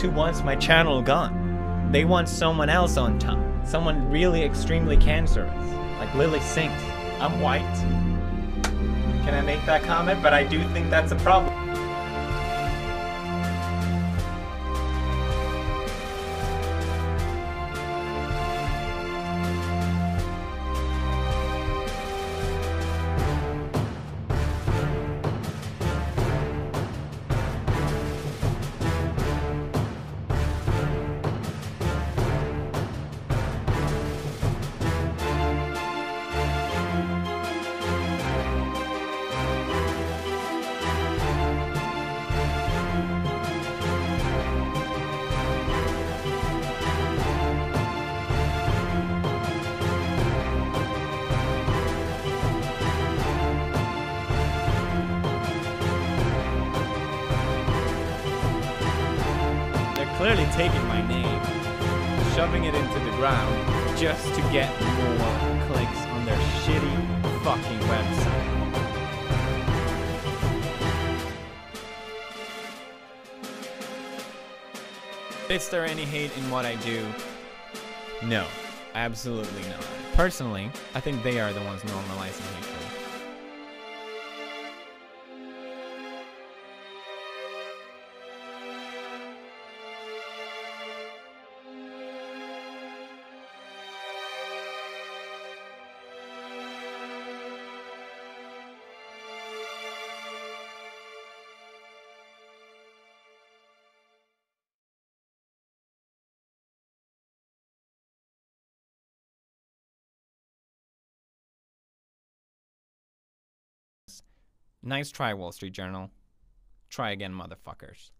who wants my channel gone. They want someone else on top. Someone really extremely cancerous, like Lilly Singh. I'm white. Can I make that comment? But I do think that's a problem. Clearly taking my name, shoving it into the ground just to get more clicks on their shitty fucking website. Is there any hate in what I do? No, absolutely not. Personally, I think they are the ones normalizing hatred. Nice try, Wall Street Journal. Try again, motherfuckers.